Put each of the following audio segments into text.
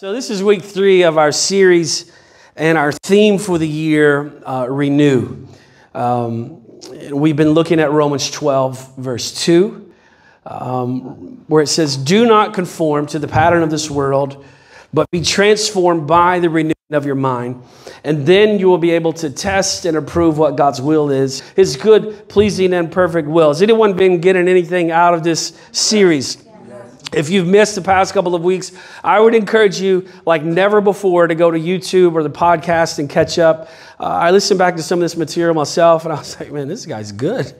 So this is week 3 of our series and our theme for the year, Renew. We've been looking at Romans 12, verse 2, where it says, "Do not conform to the pattern of this world, but be transformed by the renewing of your mind. And then you will be able to test and approve what God's will is, His good, pleasing, and perfect will." Has anyone been getting anything out of this series? If you've missed the past couple of weeks, I would encourage you, like never before, to go to YouTube or the podcast and catch up. I listened back to some of this material myself, and I was like, man, this guy's good.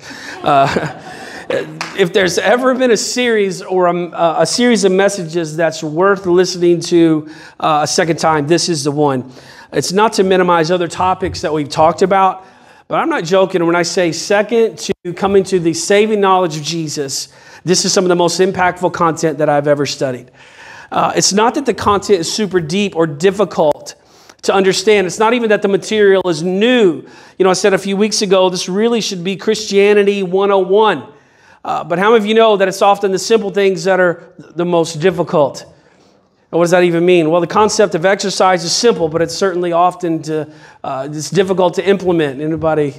If there's ever been a series or a series of messages that's worth listening to a second time, this is the one. It's not to minimize other topics that we've talked about, but I'm not joking when I say second to coming to the saving knowledge of Jesus, this is some of the most impactful content that I've ever studied. It's not that the content is super deep or difficult to understand. It's not even that the material is new. You know, I said a few weeks ago, this really should be Christianity 101. But how many of you know that it's often the simple things that are the most difficult? And what does that even mean? Well, the concept of exercise is simple, but it's certainly often it's difficult to implement. Anybody?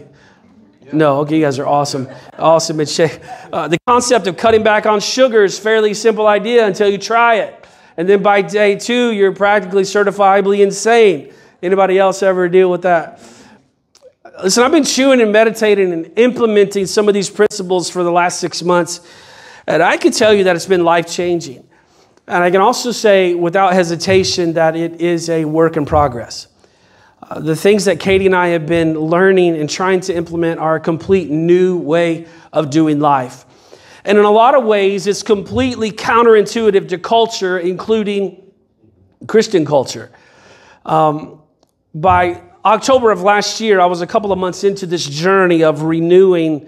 Yeah. No? Okay, you guys are awesome. Awesome in shape. The concept of cutting back on sugar is a fairly simple idea until you try it. And then by day 2, you're practically certifiably insane. Anybody else ever deal with that? Listen, I've been chewing and meditating and implementing some of these principles for the last 6 months. And I can tell you that it's been life-changing. And I can also say without hesitation that it is a work in progress. The things that Katie and I have been learning and trying to implement are a complete new way of doing life. And in a lot of ways, it's completely counterintuitive to culture, including Christian culture. By October of last year, I was a couple of months into this journey of renewing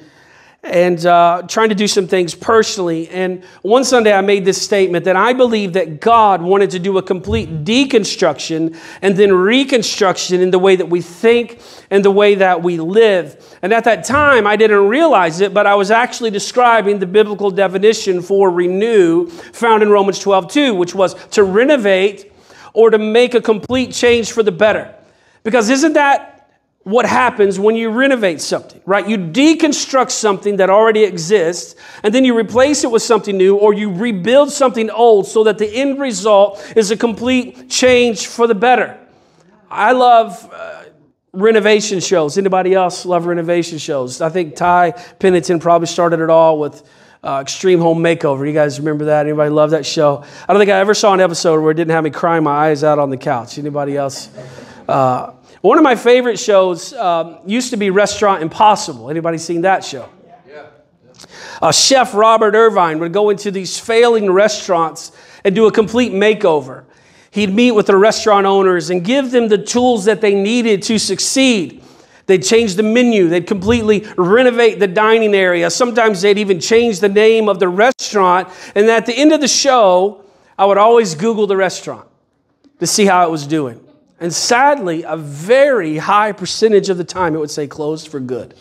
and trying to do some things personally. And one Sunday I made this statement that I believe that God wanted to do a complete deconstruction and then reconstruction in the way that we think and the way that we live. And at that time, I didn't realize it, but I was actually describing the biblical definition for renew found in Romans 12:2, which was to renovate or to make a complete change for the better. Because isn't that what happens when you renovate something, right? You deconstruct something that already exists, and then you replace it with something new, or you rebuild something old so that the end result is a complete change for the better. I love renovation shows. Anybody else love renovation shows? I think Ty Pennington probably started it all with Extreme Home Makeover. You guys remember that? Anybody love that show? I don't think I ever saw an episode where it didn't have me crying my eyes out on the couch. Anybody else? One of my favorite shows used to be Restaurant Impossible. Anybody seen that show? Yeah. Chef Robert Irvine would go into these failing restaurants and do a complete makeover. He'd meet with the restaurant owners and give them the tools that they needed to succeed. They'd change the menu. They'd completely renovate the dining area. Sometimes they'd even change the name of the restaurant. And at the end of the show, I would always Google the restaurant to see how it was doing. And sadly, a very high percentage of the time, it would say closed for good.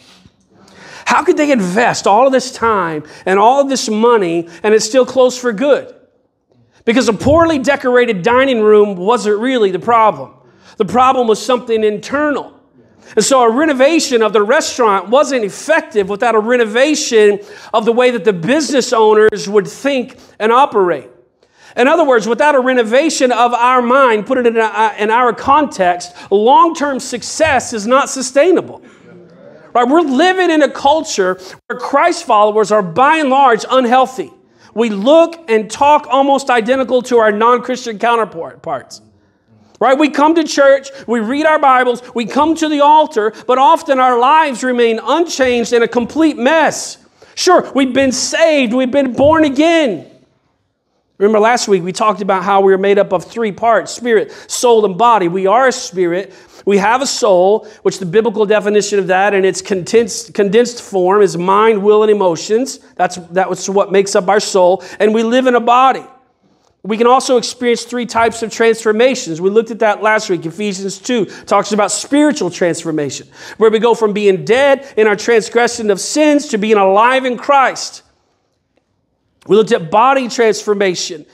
How could they invest all of this time and all of this money and it's still closed for good? Because a poorly decorated dining room wasn't really the problem. The problem was something internal. And so a renovation of the restaurant wasn't effective without a renovation of the way that the business owners would think and operate. In other words, without a renovation of our mind, put it in our context, long-term success is not sustainable. Right? We're living in a culture where Christ followers are by and large unhealthy. We look and talk almost identical to our non-Christian counterparts. Right? We come to church, we read our Bibles, we come to the altar, but often our lives remain unchanged and a complete mess. Sure, we've been saved, we've been born again. Remember last week we talked about how we are made up of 3 parts, spirit, soul, and body. We are a spirit. We have a soul, which the biblical definition of that in its condensed form is mind, will, and emotions. That's what makes up our soul. And we live in a body. We can also experience 3 types of transformations. We looked at that last week. Ephesians 2 talks about spiritual transformation, where we go from being dead in our transgression of sins to being alive in Christ. We looked at body transformation,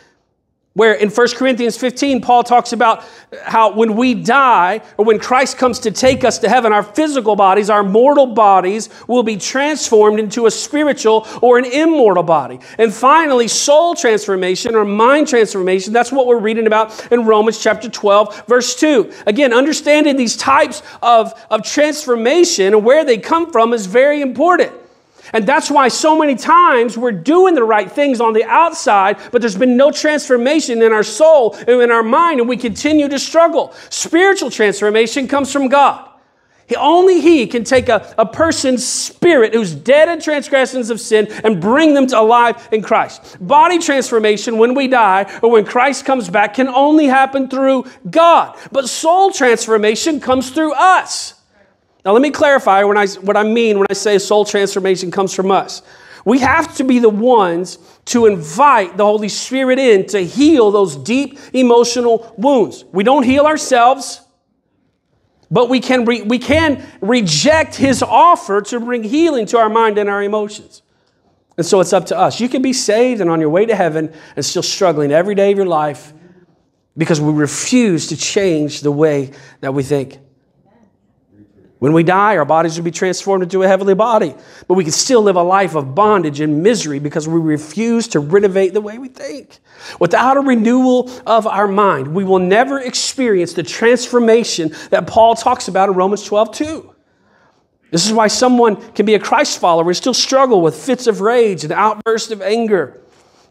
Where in 1 Corinthians 15, Paul talks about how when we die, or when Christ comes to take us to heaven, our physical bodies, our mortal bodies, will be transformed into a spiritual or an immortal body. And finally, soul transformation or mind transformation, that's what we're reading about in Romans chapter 12, verse 2. Again, understanding these types of transformation and where they come from is very important. And that's why so many times we're doing the right things on the outside, but there's been no transformation in our soul and in our mind, and we continue to struggle. Spiritual transformation comes from God. Only He can take a person's spirit who's dead in transgressions of sin and bring them to alive in Christ. Body transformation when we die or when Christ comes back can only happen through God. But soul transformation comes through us. Now, let me clarify what I mean when I say soul transformation comes from us. We have to be the ones to invite the Holy Spirit in to heal those deep emotional wounds. We don't heal ourselves, but we can reject His offer to bring healing to our mind and our emotions. And so it's up to us. You can be saved and on your way to heaven and still struggling every day of your life because we refuse to change the way that we think. When we die, our bodies will be transformed into a heavenly body, but we can still live a life of bondage and misery because we refuse to renovate the way we think. Without a renewal of our mind, we will never experience the transformation that Paul talks about in Romans 12:2. This is why someone can be a Christ follower and still struggle with fits of rage and outbursts of anger.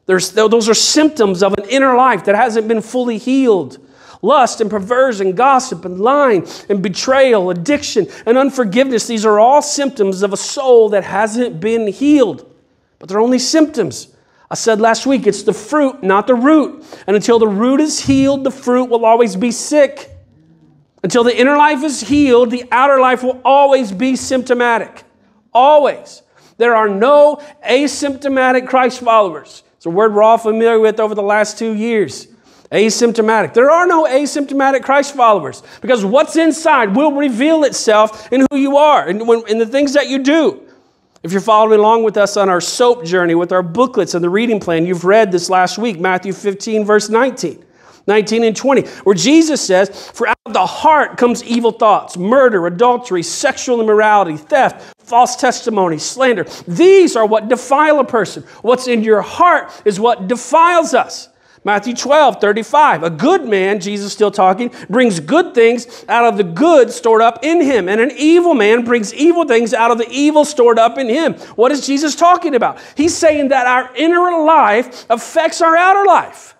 Those are symptoms of an inner life that hasn't been fully healed. Lust and perversion, gossip and lying and betrayal, addiction and unforgiveness. These are all symptoms of a soul that hasn't been healed, but they're only symptoms. I said last week, it's the fruit, not the root. And until the root is healed, the fruit will always be sick. Until the inner life is healed, the outer life will always be symptomatic. Always. There are no asymptomatic Christ followers. It's a word we're all familiar with over the last 2 years. Asymptomatic. There are no asymptomatic Christ followers because what's inside will reveal itself in who you are and in the things that you do. If you're following along with us on our soap journey with our booklets and the reading plan, you've read this last week, Matthew 15, verse 19 and 20, where Jesus says, "For out of the heart comes evil thoughts, murder, adultery, sexual immorality, theft, false testimony, slander. These are what defile a person." What's in your heart is what defiles us. Matthew 12:35, a good man, Jesus still talking, brings good things out of the good stored up in him. And an evil man brings evil things out of the evil stored up in him. What is Jesus talking about? He's saying that our inner life affects our outer life.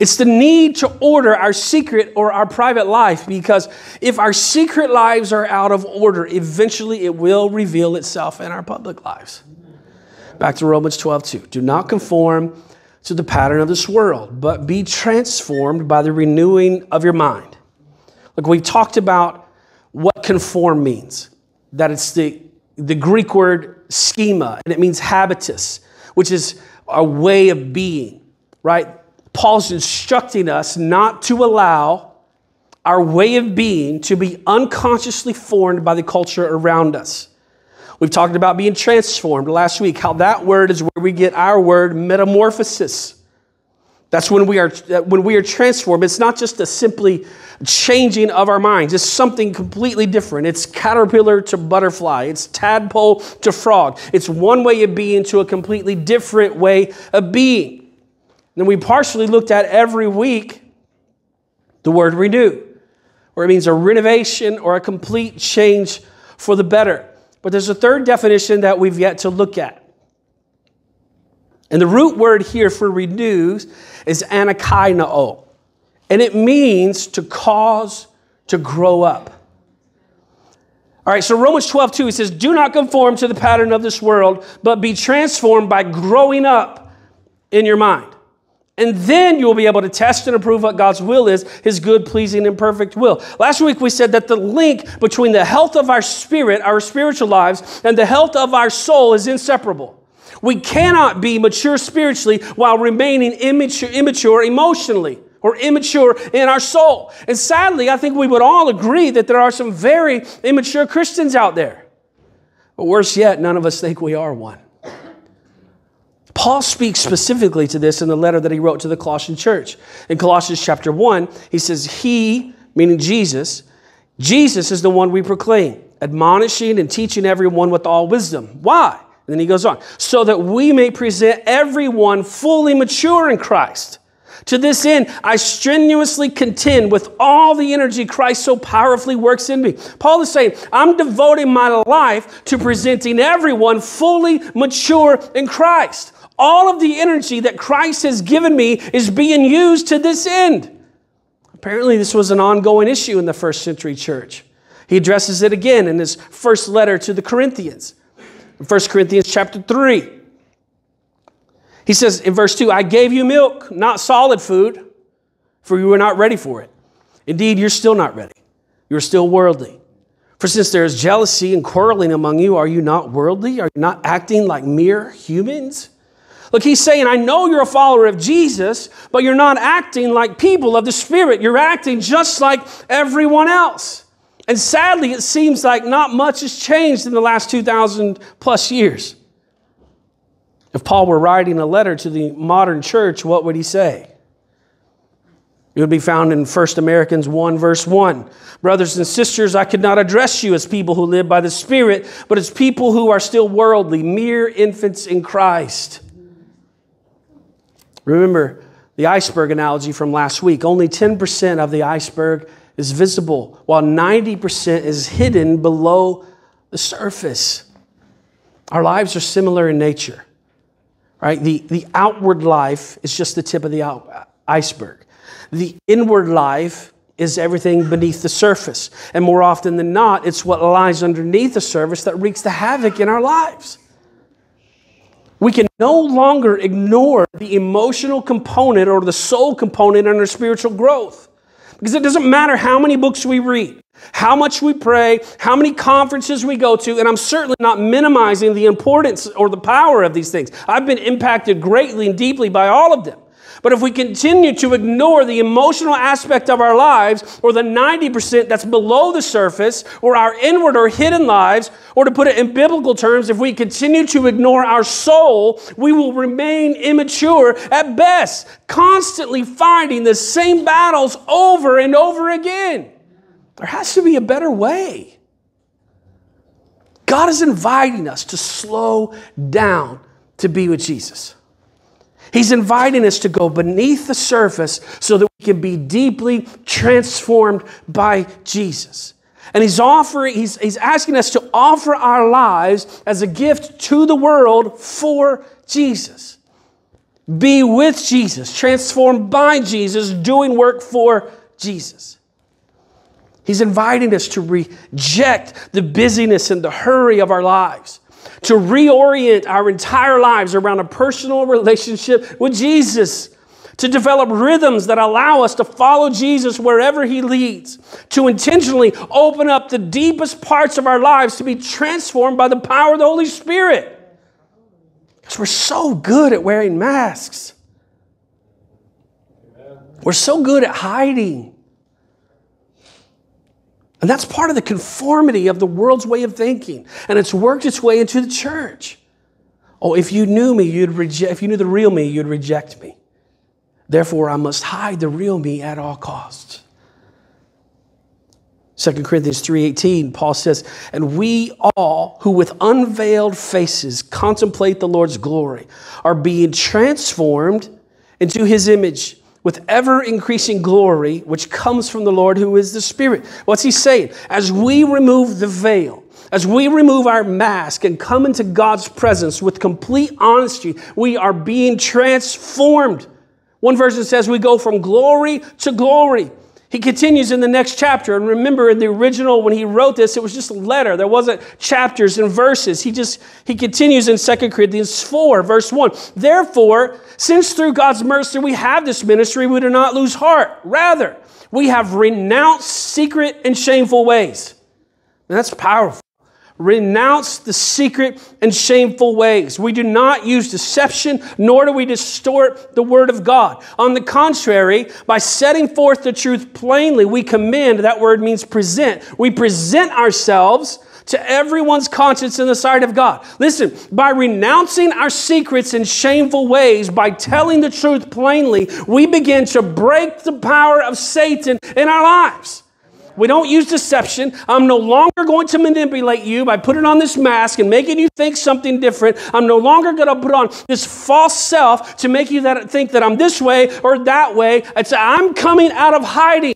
It's the need to order our secret or our private life, because if our secret lives are out of order, eventually it will reveal itself in our public lives. Back to Romans 12:2. Do not conform to the pattern of this world, but be transformed by the renewing of your mind. Look, we've talked about what conform means. That it's the Greek word schema, and it means habitus, which is a way of being, right? Paul's instructing us not to allow our way of being to be unconsciously formed by the culture around us. We've talked about being transformed last week, how that word is where we get our word metamorphosis. That's when we are transformed. It's not just a simply changing of our minds. It's something completely different. It's caterpillar to butterfly. It's tadpole to frog. It's one way of being to a completely different way of being. Then we partially looked at every week the word renew, where it means a renovation or a complete change for the better. But there's a third definition that we've yet to look at. And the root word here for renews is anakainao. And it means to cause to grow up. All right, so Romans 12:2, it says, "Do not conform to the pattern of this world, but be transformed by growing up in your mind. And then you will be able to test and approve what God's will is, His good, pleasing, and perfect will." Last week we said that the link between the health of our spirit, our spiritual lives, and the health of our soul is inseparable. We cannot be mature spiritually while remaining immature emotionally or immature in our soul. And sadly, I think we would all agree that there are some very immature Christians out there. But worse yet, none of us think we are one. Paul speaks specifically to this in the letter that he wrote to the Colossian church. In Colossians chapter 1, he says, he, meaning Jesus is the one we proclaim, admonishing and teaching everyone with all wisdom. Why? And then he goes on. So that we may present everyone fully mature in Christ. To this end, I strenuously contend with all the energy Christ so powerfully works in me. Paul is saying, I'm devoting my life to presenting everyone fully mature in Christ. All of the energy that Christ has given me is being used to this end. Apparently, this was an ongoing issue in the first century church. He addresses it again in his first letter to the Corinthians. In 1 Corinthians chapter 3. He says in verse 2, I gave you milk, not solid food, for you were not ready for it. Indeed, you're still not ready. You're still worldly. For since there is jealousy and quarreling among you, are you not worldly? Are you not acting like mere humans? Look, he's saying, I know you're a follower of Jesus, but you're not acting like people of the Spirit. You're acting just like everyone else. And sadly, it seems like not much has changed in the last 2,000 plus years. If Paul were writing a letter to the modern church, what would he say? It would be found in 1 Corinthians 1, verse 1. Brothers and sisters, I could not address you as people who live by the Spirit, but as people who are still worldly, mere infants in Christ. Remember the iceberg analogy from last week. Only 10% of the iceberg is visible, while 90% is hidden below the surface. Our lives are similar in nature. Right? The outward life is just the tip of the iceberg. The inward life is everything beneath the surface. And more often than not, it's what lies underneath the surface that wreaks the havoc in our lives. We can no longer ignore the emotional component or the soul component in our spiritual growth. Because it doesn't matter how many books we read, how much we pray, how many conferences we go to, and I'm certainly not minimizing the importance or the power of these things. I've been impacted greatly and deeply by all of them. But if we continue to ignore the emotional aspect of our lives, or the 90% that's below the surface, or our inward or hidden lives, or to put it in biblical terms, if we continue to ignore our soul, we will remain immature at best, constantly fighting the same battles over and over again. There has to be a better way. God is inviting us to slow down to be with Jesus. He's inviting us to go beneath the surface so that we can be deeply transformed by Jesus. And he's asking us to offer our lives as a gift to the world for Jesus. Be with Jesus, transformed by Jesus, doing work for Jesus. He's inviting us to reject the busyness and the hurry of our lives, to reorient our entire lives around a personal relationship with Jesus, to develop rhythms that allow us to follow Jesus wherever he leads, to intentionally open up the deepest parts of our lives to be transformed by the power of the Holy Spirit. Because we're so good at wearing masks. We're so good at hiding. And that's part of the conformity of the world's way of thinking. And it's worked its way into the church. Oh, if you knew me, if you knew the real me, you'd reject me. Therefore, I must hide the real me at all costs. 2 Corinthians 3:18, Paul says, and we all who with unveiled faces contemplate the Lord's glory are being transformed into his image, with ever-increasing glory, which comes from the Lord who is the Spirit. What's he saying? As we remove the veil, as we remove our mask and come into God's presence with complete honesty, we are being transformed. One version says we go from glory to glory. He continues in the next chapter. And remember, in the original, when he wrote this, it was just a letter. There wasn't chapters and verses. He continues in 2 Corinthians 4, verse 1. Therefore, since through God's mercy we have this ministry, we do not lose heart. Rather, we have renounced secret and shameful ways. And that's powerful. Renounce the secret and shameful ways. We do not use deception, nor do we distort the word of God. On the contrary, by setting forth the truth plainly, we command, that word means present. We present ourselves to everyone's conscience in the sight of God. Listen, by renouncing our secrets and shameful ways, by telling the truth plainly, we begin to break the power of Satan in our lives. We don't use deception. I'm no longer going to manipulate you by putting on this mask and making you think something different. I'm no longer going to put on this false self to make you think that I'm this way or that way. It's, I'm coming out of hiding.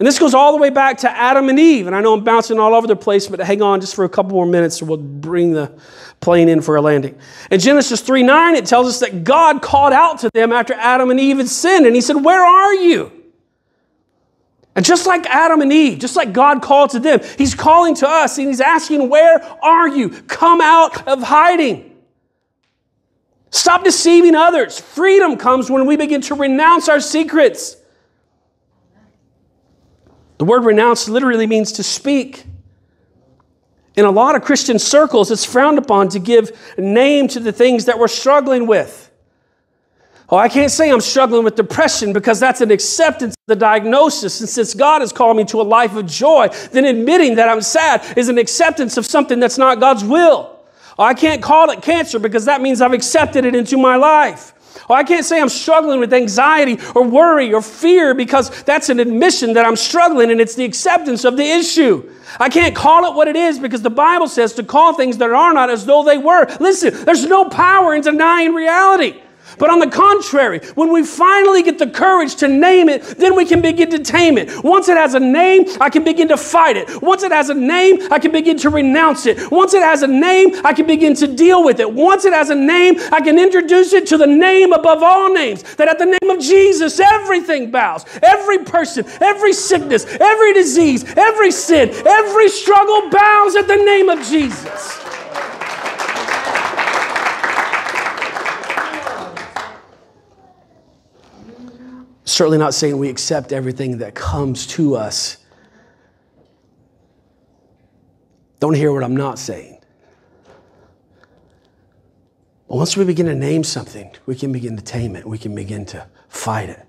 And this goes all the way back to Adam and Eve. And I know I'm bouncing all over the place, but hang on just for a couple more minutes and we'll bring the plane in for a landing. In Genesis 3:9, it tells us that God called out to them after Adam and Eve had sinned. And he said, "Where are you?" And just like Adam and Eve, just like God called to them, he's calling to us and he's asking, "Where are you? Come out of hiding. Stop deceiving others." Freedom comes when we begin to renounce our secrets. The word renounce literally means to speak. In a lot of Christian circles, it's frowned upon to give name to the things that we're struggling with. Oh, I can't say I'm struggling with depression because that's an acceptance of the diagnosis. And since God has called me to a life of joy, then admitting that I'm sad is an acceptance of something that's not God's will. Oh, I can't call it cancer because that means I've accepted it into my life. Oh, I can't say I'm struggling with anxiety or worry or fear because that's an admission that I'm struggling and it's the acceptance of the issue. I can't call it what it is because the Bible says to call things that are not as though they were. Listen, there's no power in denying reality. But on the contrary, when we finally get the courage to name it, then we can begin to tame it. Once it has a name, I can begin to fight it. Once it has a name, I can begin to renounce it. Once it has a name, I can begin to deal with it. Once it has a name, I can introduce it to the name above all names, that at the name of Jesus, everything bows. Every person, every sickness, every disease, every sin, every struggle bows at the name of Jesus. Certainly not saying we accept everything that comes to us. Don't hear what I'm not saying. But once we begin to name something, we can begin to tame it. We can begin to fight it.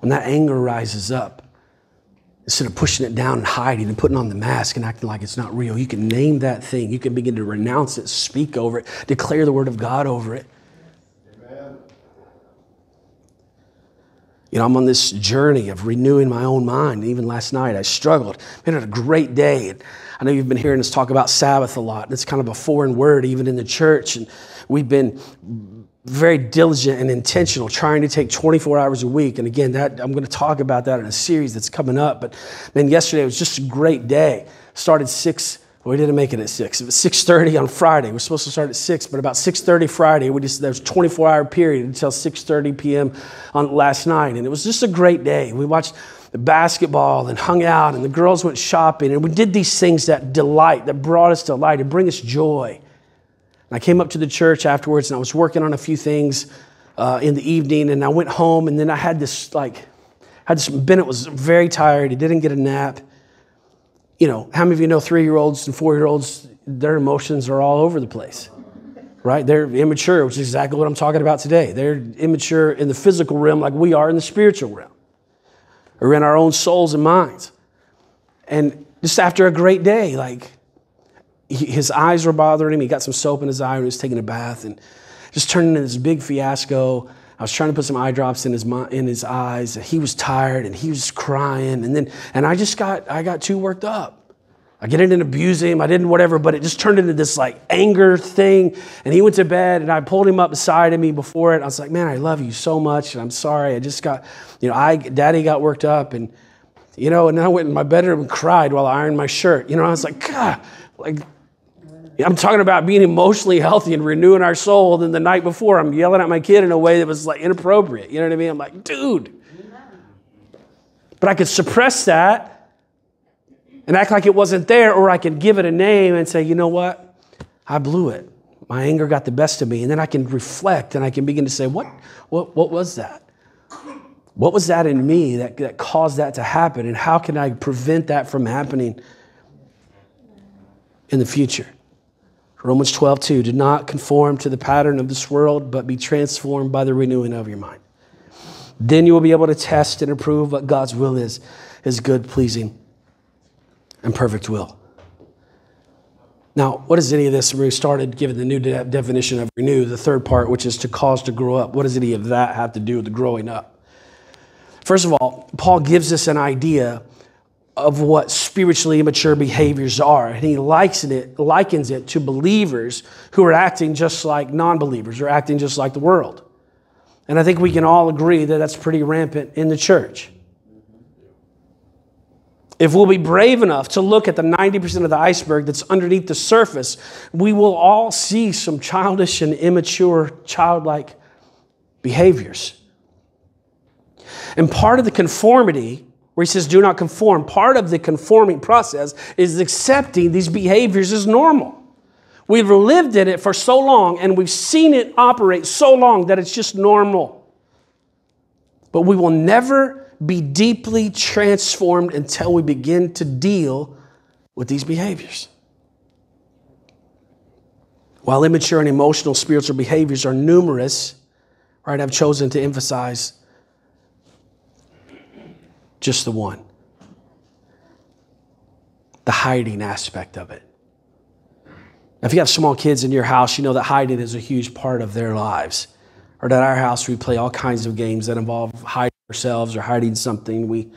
When that anger rises up, instead of pushing it down and hiding and putting on the mask and acting like it's not real, you can name that thing. You can begin to renounce it, speak over it, declare the word of God over it. You know, I'm on this journey of renewing my own mind. Even last night, I struggled. Man, I had a great day. And I know you've been hearing us talk about Sabbath a lot. And it's kind of a foreign word, even in the church. And we've been very diligent and intentional, trying to take 24 hours a week. And again, that I'm going to talk about that in a series that's coming up. But man, yesterday was just a great day. Started 6. We didn't make it at 6. It was 6:30 on Friday. We're supposed to start at 6, but about 6:30 Friday, there's a 24-hour period until 6:30 p.m. on last night, and it was just a great day. We watched the basketball and hung out, and the girls went shopping, and we did these things that brought us delight, and bring us joy. And I came up to the church afterwards, and I was working on a few things in the evening, and I went home, and then I had this Bennett was very tired. He didn't get a nap. You know, how many of you know 3-year-olds and 4-year-olds, their emotions are all over the place, right? They're immature, which is exactly what I'm talking about today. They're immature in the physical realm like we are in the spiritual realm or in our own souls and minds. And just after a great day, his eyes were bothering him. He got some soap in his eye when he was taking a bath and just turned into this big fiasco. I was trying to put some eye drops in his eyes, and he was tired, and he was crying, and I got too worked up. I didn't abuse him, I didn't whatever, but it just turned into this anger thing, and he went to bed, and I pulled him up beside me before it. I was like, "Man, I love you so much, and I'm sorry. I just got, Daddy got worked up, and I went in my bedroom and cried while I ironed my shirt. I was like, God, I'm talking about being emotionally healthy and renewing our soul. Then the night before, I'm yelling at my kid in a way that was inappropriate. You know what I mean? I'm like, dude. But I could suppress that and act like it wasn't there, or I could give it a name and say, you know what? I blew it. My anger got the best of me. And then I can reflect and I can begin to say, what was that? What was that in me that caused that to happen? And how can I prevent that from happening in the future? Romans 12:2, do not conform to the pattern of this world, but be transformed by the renewing of your mind. Then you will be able to test and approve what God's will is, his good, pleasing, and perfect will. Now, what is any of this? We started giving the new definition of renew, the third part, which is to cause to grow up. What does any of that have to do with the growing up? First of all, Paul gives us an idea of what spiritually immature behaviors are. And he likens it to believers who are acting just like non-believers or acting just like the world. And I think we can all agree that that's pretty rampant in the church. If we'll be brave enough to look at the 90% of the iceberg that's underneath the surface, we will all see some childish and immature, childlike behaviors. And part of the conformity, where he says, do not conform, part of the conforming process is accepting these behaviors as normal. We've lived in it for so long, and we've seen it operate so long that it's just normal. But we will never be deeply transformed until we begin to deal with these behaviors. While immature and emotional spiritual behaviors are numerous, right, I've chosen to emphasize just the one, the hiding aspect of it. Now, if you have small kids in your house, you know that hiding is a huge part of their lives. Or at our house, we play all kinds of games that involve hiding ourselves or hiding something. We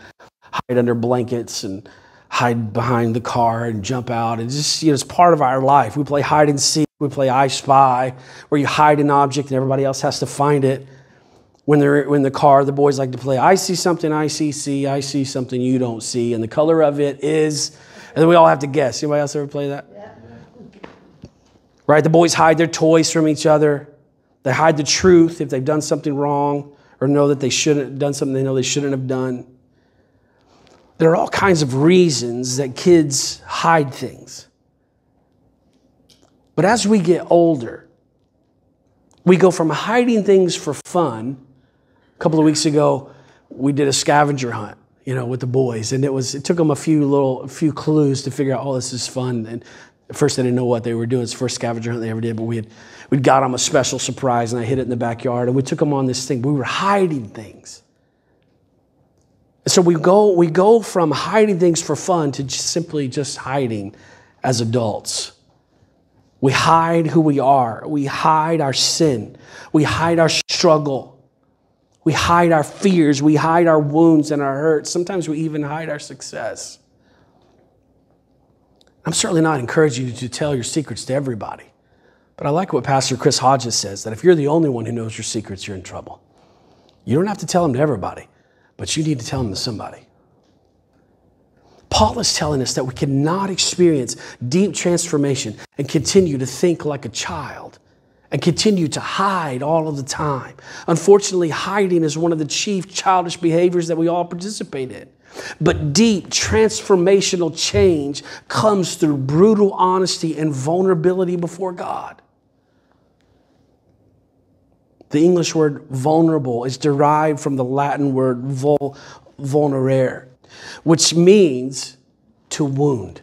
hide under blankets and hide behind the car and jump out. It's just, you know, it's part of our life. We play hide and seek. We play I Spy, where you hide an object and everybody else has to find it. When they're in the car, the boys like to play, I see something you don't see, and the color of it is, and then we all have to guess. Anybody else ever play that? Yeah. Right, the boys hide their toys from each other. They hide the truth if they've done something wrong or know that they shouldn't have done something they know they shouldn't have done. There are all kinds of reasons that kids hide things. But as we get older, we go from hiding things for fun. A couple of weeks ago, we did a scavenger hunt, you know, with the boys, and it took them a few clues to figure out, oh, this is fun. And at first, they didn't know what they were doing. It's the first scavenger hunt they ever did, but we'd got them a special surprise, and I hid it in the backyard, and we took them on this thing. We were hiding things. So we go from hiding things for fun to simply just hiding as adults. We hide who we are. We hide our sin. We hide our struggle. We hide our fears. We hide our wounds and our hurts. Sometimes we even hide our success. I'm certainly not encouraging you to tell your secrets to everybody, but I like what Pastor Chris Hodges says, that if you're the only one who knows your secrets, you're in trouble. You don't have to tell them to everybody, but you need to tell them to somebody. Paul is telling us that we cannot experience deep transformation and continue to think like a child and continue to hide all of the time. Unfortunately, hiding is one of the chief childish behaviors that we all participate in. But deep transformational change comes through brutal honesty and vulnerability before God. The English word vulnerable is derived from the Latin word vulnerare, which means to wound.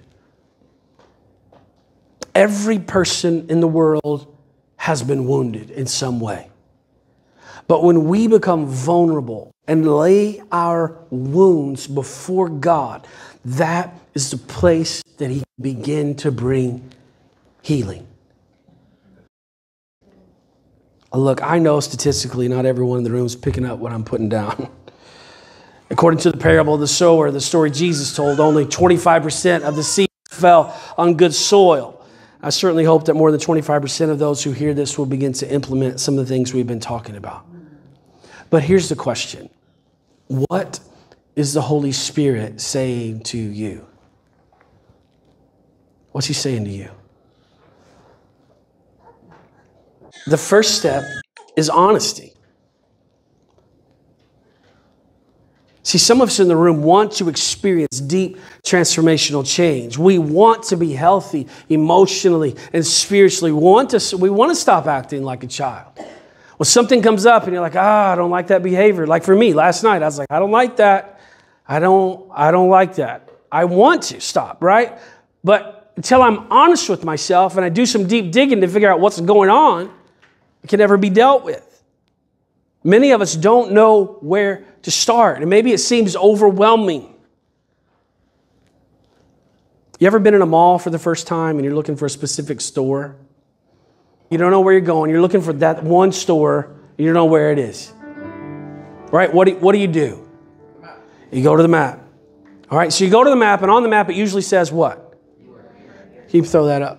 Every person in the world has been wounded in some way. But when we become vulnerable and lay our wounds before God, that is the place that He can begin to bring healing. Look, I know statistically not everyone in the room is picking up what I'm putting down. According to the parable of the sower, the story Jesus told, only 25% of the seeds fell on good soil. I certainly hope that more than 25% of those who hear this will begin to implement some of the things we've been talking about. But here's the question. What is the Holy Spirit saying to you? What's He saying to you? The first step is honesty. See, some of us in the room want to experience deep transformational change. We want to be healthy emotionally and spiritually. We want to stop acting like a child. Well, something comes up and you're like, I don't like that behavior. Like for me, last night, I was like, I don't like that. I don't like that. I want to stop, right? But until I'm honest with myself and I do some deep digging to figure out what's going on, it can never be dealt with. Many of us don't know where to start, and maybe it seems overwhelming. You ever been in a mall for the first time and you're looking for a specific store? You don't know where you're going. You're looking for that one store. You don't know where it is. Right? What do you do? You go to the map. All right, so you go to the map, and on the map it usually says what? Keep throw that up.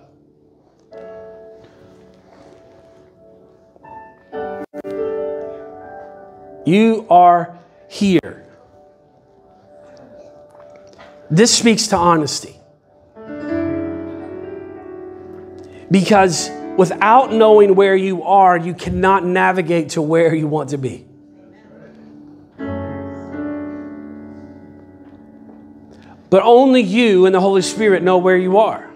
You are here. This speaks to honesty. Because without knowing where you are, you cannot navigate to where you want to be. But only you and the Holy Spirit know where you are.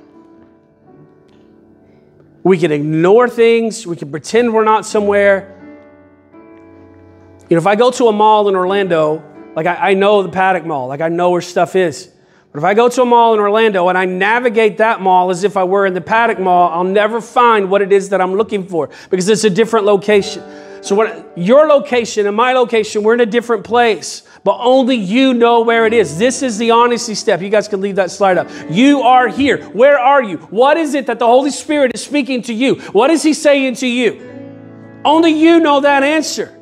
We can ignore things. We can pretend we're not somewhere. You know, if I go to a mall in Orlando, like I know the Paddock Mall, like I know where stuff is. But if I go to a mall in Orlando and I navigate that mall as if I were in the Paddock Mall, I'll never find what it is that I'm looking for because it's a different location. So your location and my location, we're in a different place, but only you know where it is. This is the honesty step. You guys can leave that slide up. You are here. Where are you? What is it that the Holy Spirit is speaking to you? What is he saying to you? Only you know that answer.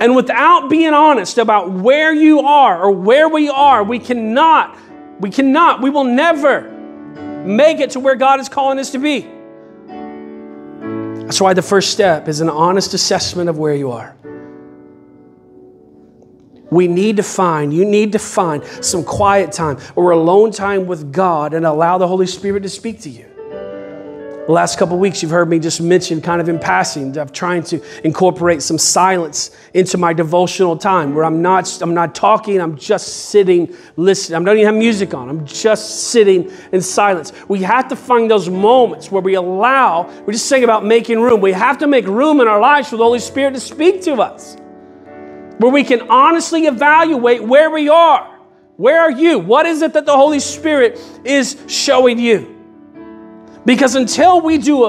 And without being honest about where you are or where we are, we will never make it to where God is calling us to be. That's why the first step is an honest assessment of where you are. You need to find some quiet time or alone time with God and allow the Holy Spirit to speak to you. The last couple of weeks, you've heard me just mention kind of in passing of trying to incorporate some silence into my devotional time where I'm not talking, I'm just sitting, listening. I don't even have music on. I'm just sitting in silence. We have to find those moments where we're just saying about making room. We have to make room in our lives for the Holy Spirit to speak to us, where we can honestly evaluate where we are. Where are you? What is it that the Holy Spirit is showing you? Because until we do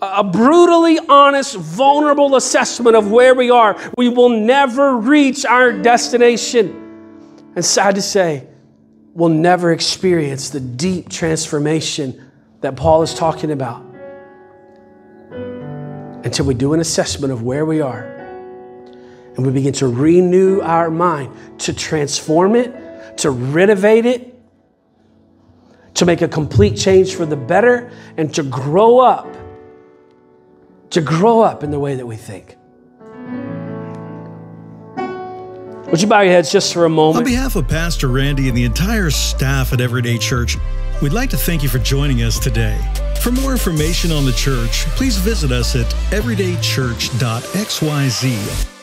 a brutally honest, vulnerable assessment of where we are, we will never reach our destination. And sad to say, we'll never experience the deep transformation that Paul is talking about until we do an assessment of where we are and we begin to renew our mind, to transform it, to renovate it, to make a complete change for the better, and to grow up in the way that we think. Would you bow your heads just for a moment? On behalf of Pastor Randy and the entire staff at Everyday Church, we'd like to thank you for joining us today. For more information on the church, please visit us at everydaychurch.xyz.